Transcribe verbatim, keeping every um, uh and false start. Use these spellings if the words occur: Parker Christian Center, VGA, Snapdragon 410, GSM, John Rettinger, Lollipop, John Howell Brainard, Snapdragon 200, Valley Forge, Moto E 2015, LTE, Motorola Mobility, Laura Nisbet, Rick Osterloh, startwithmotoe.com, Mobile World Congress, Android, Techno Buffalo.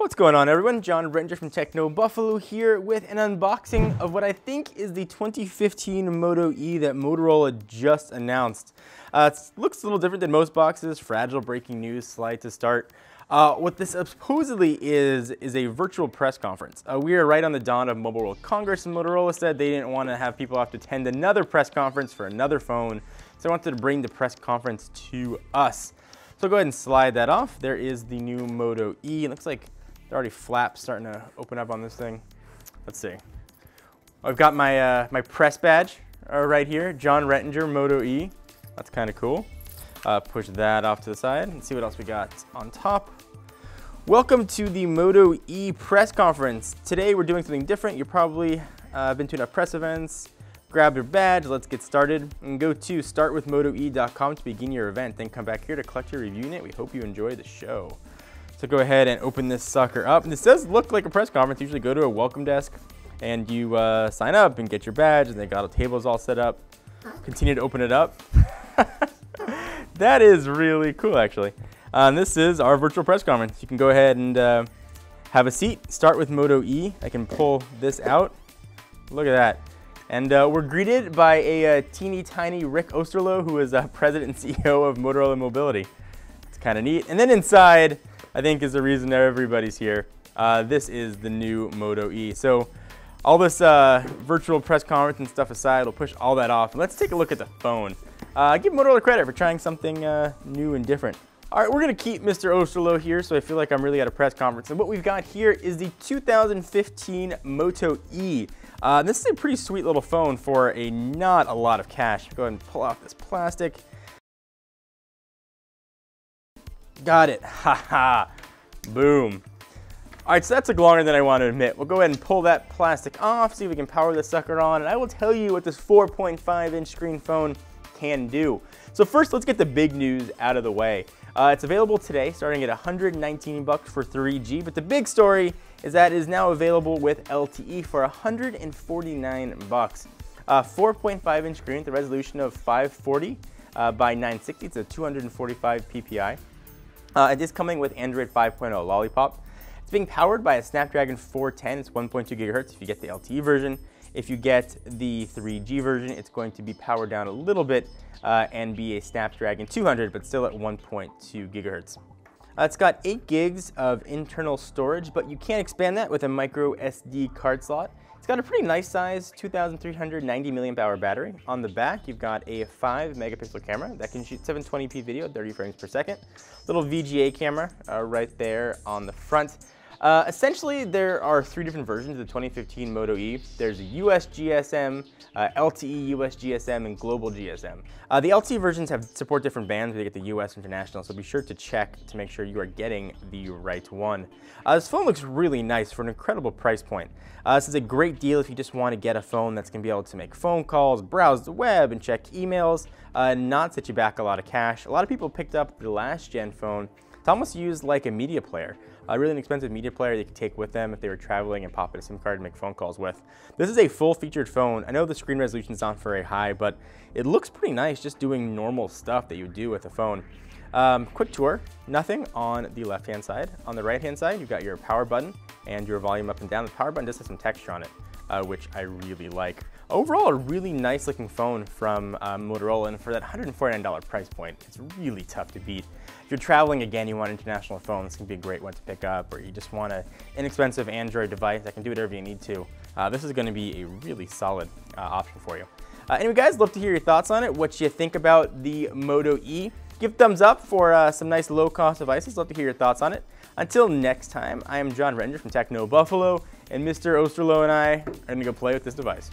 What's going on, everyone? John Rettinger from Techno Buffalo here with an unboxing of what I think is the twenty fifteen Moto E that Motorola just announced. Uh, it looks a little different than most boxes. Fragile breaking news slide to start. Uh, what this supposedly is, is a virtual press conference. Uh, we are right on the dawn of Mobile World Congress, and Motorola said they didn't want to have people have to attend another press conference for another phone, so they wanted to bring the press conference to us. So go ahead and slide that off. There is the new Moto E. It looks like they're already flaps starting to open up on this thing. Let's see. I've got my, uh, my press badge right here, John Rettinger Moto E. That's kind of cool. Uh, push that off to the side and see what else we got on top. Welcome to the Moto E press conference. Today we're doing something different. You've probably uh, been to enough press events. Grab your badge, let's get started, and go to start with moto e dot com to begin your event. Then come back here to collect your review unit. We hope you enjoy the show. So go ahead and open this sucker up. And this does look like a press conference. You usually go to a welcome desk and you uh, sign up and get your badge, and they got all tables all set up. Continue to open it up. That is really cool, actually. Um, this is our virtual press conference. You can go ahead and uh, have a seat. Start with Moto E. I can pull this out. Look at that. And uh, we're greeted by a uh, teeny tiny Rick Osterloh, who is uh, president and C E O of Motorola Mobility. It's kind of neat. And then inside, I think, is the reason that everybody's here. Uh, this is the new Moto E. So all this uh, virtual press conference and stuff aside, we'll push all that off. And let's take a look at the phone. Uh, give Motorola credit for trying something uh, new and different. All right, we're gonna keep Mister Osterloh here, so I feel like I'm really at a press conference. And what we've got here is the two thousand fifteen Moto E. Uh, this is a pretty sweet little phone for a not a lot of cash. Go ahead and pull off this plastic. Got it, haha, boom. All right, so that took longer than I want to admit. We'll go ahead and pull that plastic off, see if we can power this sucker on, and I will tell you what this four point five inch screen phone can do. So first, let's get the big news out of the way. Uh, it's available today, starting at one hundred nineteen bucks for three G, but the big story is that it is now available with L T E for one hundred forty-nine bucks. Uh, four point five inch screen with a resolution of five forty uh, by nine sixty, it's a two hundred forty-five P P I. Uh, it is coming with Android five point oh Lollipop. It's being powered by a Snapdragon four ten, it's one point two gigahertz if you get the L T E version. If you get the three G version, it's going to be powered down a little bit uh, and be a Snapdragon two hundred, but still at one point two gigahertz. Uh, it's got eight gigs of internal storage, but you can expand that with a micro S D card slot. It's got a pretty nice size two thousand three hundred ninety milliamp hour battery. On the back, you've got a five megapixel camera that can shoot seven twenty P video, thirty frames per second. Little V G A camera uh, right there on the front. Uh, essentially, there are three different versions of the twenty fifteen Moto E. There's a U S G S M, uh, L T E U S G S M, and global G S M. Uh, the L T E versions have support different bands. They get the U S international, so be sure to check to make sure you are getting the right one. Uh, this phone looks really nice for an incredible price point. Uh, this is a great deal if you just want to get a phone that's going to be able to make phone calls, browse the web, and check emails, uh, not set you back a lot of cash. A lot of people picked up the last gen phone. It's almost used like a media player, a really inexpensive media player they could take with them if they were traveling and pop in a SIM card and make phone calls with. This is a full-featured phone. I know the screen resolution is not very high, but it looks pretty nice just doing normal stuff that you would do with a phone. Um, quick tour, nothing on the left-hand side. On the right-hand side, you've got your power button and your volume up and down. The power button does have some texture on it, uh, which I really like. Overall, a really nice looking phone from uh, Motorola, and for that one hundred forty-nine dollar price point, it's really tough to beat. If you're traveling again, you want an international phone, this can be a great one to pick up, or you just want an inexpensive Android device that can do whatever you need to. Uh, this is gonna be a really solid uh, option for you. Uh, anyway guys, love to hear your thoughts on it, what you think about the Moto E. Give a thumbs up for uh, some nice low cost devices, love to hear your thoughts on it. Until next time, I am John Rettinger from Techno Buffalo, and Mister Osterloh and I are gonna go play with this device.